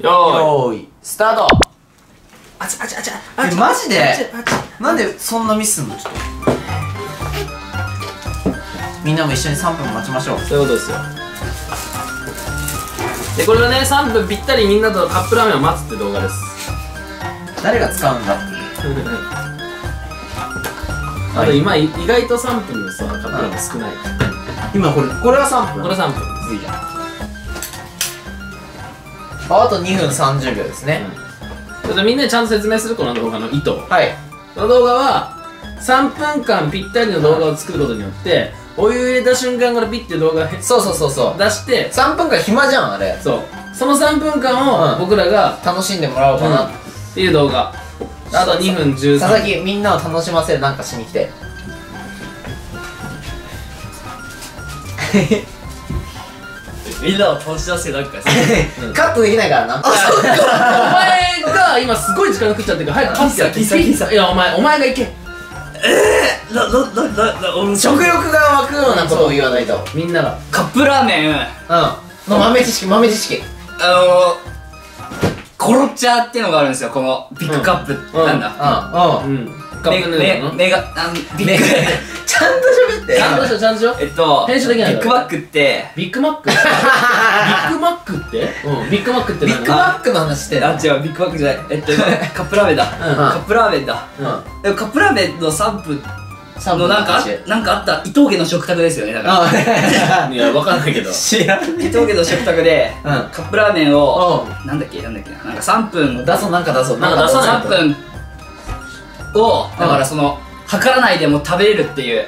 よーいスタート。あちあちあちあち、マジでなんでそんなミスすんの。ちょっとみんなも一緒に3分待ちましょう。そういうことですよ。でこれはね3分ぴったりみんなとカップラーメンを待つって動画です。誰が使うんだっていうあと今意外と3分のさカップラーメン少ない。今これは3分、これは3分いいじゃん。あと2分30秒ですね。ちょっとみんなにちゃんと説明するこの動画の意図。はい、この動画は3分間ぴったりの動画を作ることによってお湯入れた瞬間からピッて動画そう出して、3分間暇じゃんあれ。そう、その3分間を僕らが楽しんでもらおうかなっていう動画。あと2分13秒。佐々木みんなを楽しませるなんかしに来てみんなを投資出してなんかカットできないからな。あ、そうか。お前が今すごい時間食っちゃってるから早くパスやって。いやお前がいけ。食欲が湧くようなことを言わないと。みんながカップラーメンの豆知識、コロッチャーっていうのがあるんですよ。このビッグカップなんだ。メガビッグちゃんと喋ってちゃんとしようちゃんとしよう。編集できない。ビッグマックってビッグマックってビッグマックの話してる。あ、違うビッグマックじゃない。カップラーメンだ。カップラーメンの3分のなんかあった伊藤家の食卓ですよね。だからいやわかんないけど知らんね。伊藤家の食卓でカップラーメンをなんだっけなんか3分出そう3分をだからその測らないでも食べれるっていう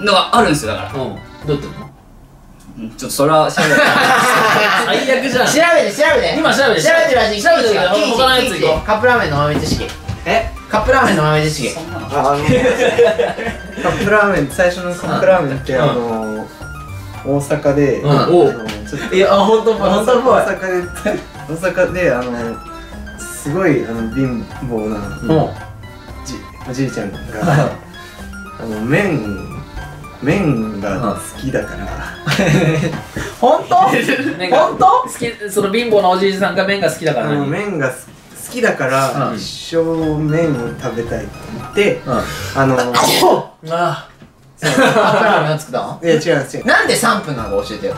のがあるんですよ。だからどうやってんの。ちょっとそれは調べて最悪じゃん。調べて今調べてる。他のやついこう。カップラーメンの豆知識。カップラーメン、最初のカップラーメンって大阪でいや本当大阪ですごい貧乏なおじいちゃんが麺が好きだから。本当？本当？好き、その貧乏なおじいさんが麺が好きだから。麺が好きだから一生麺を食べたいって言ってカップラーメンを作ったの？いや違う。なんで3分なのか教えてよ。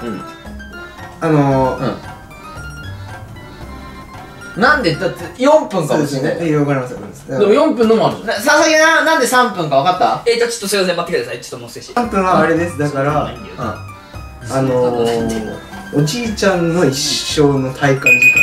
なんでだって4分かもしれない。分かります分かります。でも4分のもあるじゃん。佐々木なんで3分か分かった？ちょっとすいません待ってください。ちょっともう少し。3分はあれです。だからおじいちゃんの一生の体感時間